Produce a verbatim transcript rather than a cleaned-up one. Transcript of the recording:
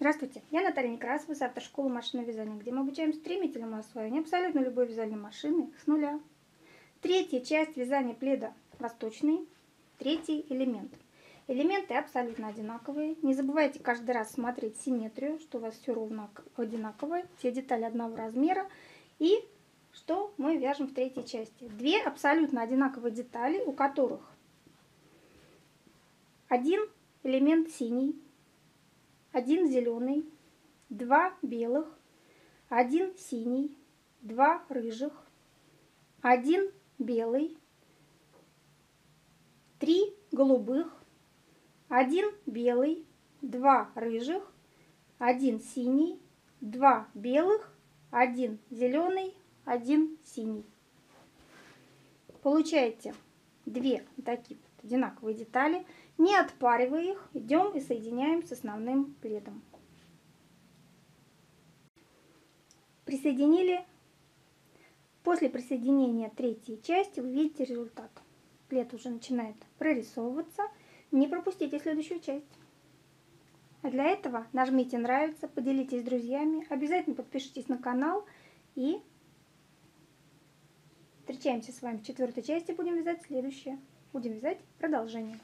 Здравствуйте, я Наталья Некрасова из автошколы машинного вязания, где мы обучаем стремительному освоению абсолютно любой вязальной машины с нуля. Третья часть вязания пледа восточный, третий элемент. Элементы абсолютно одинаковые. Не забывайте каждый раз смотреть симметрию, что у вас все ровно одинаково, все детали одного размера. И что мы вяжем в третьей части? Две абсолютно одинаковые детали, у которых один элемент синий, один зеленый, два белых, один синий, два рыжих, один белый, три голубых, один белый, два рыжих, один синий, два белых, один зеленый, один синий. Получаете две такие одинаковые детали. Не отпаривая их, идем и соединяем с основным пледом. Присоединили. После присоединения третьей части вы видите результат. Плед уже начинает прорисовываться. Не пропустите следующую часть. А для этого нажмите «Нравится», поделитесь с друзьями, обязательно подпишитесь на канал и встречаемся с вами в четвертой части. Будем вязать следующее. Будем вязать продолжение.